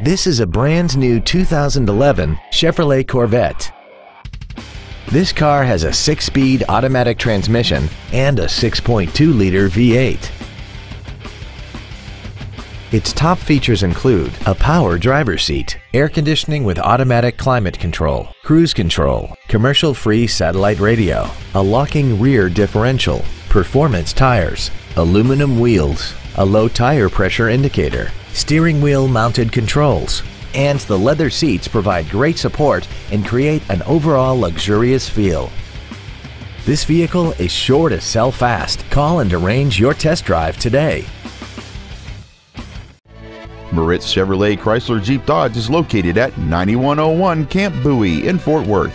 This is a brand new 2011 Chevrolet Corvette. This car has a 6-speed automatic transmission and a 6.2-liter V8. Its top features include a power driver's seat, air conditioning with automatic climate control, cruise control, commercial-free satellite radio, a locking rear differential, performance tires, aluminum wheels, a low tire pressure indicator, steering wheel mounted controls, and the leather seats provide great support and create an overall luxurious feel. This vehicle is sure to sell fast. Call and arrange your test drive today. Moritz Chevrolet Chrysler Jeep Dodge is located at 9101 Camp Bowie in Fort Worth.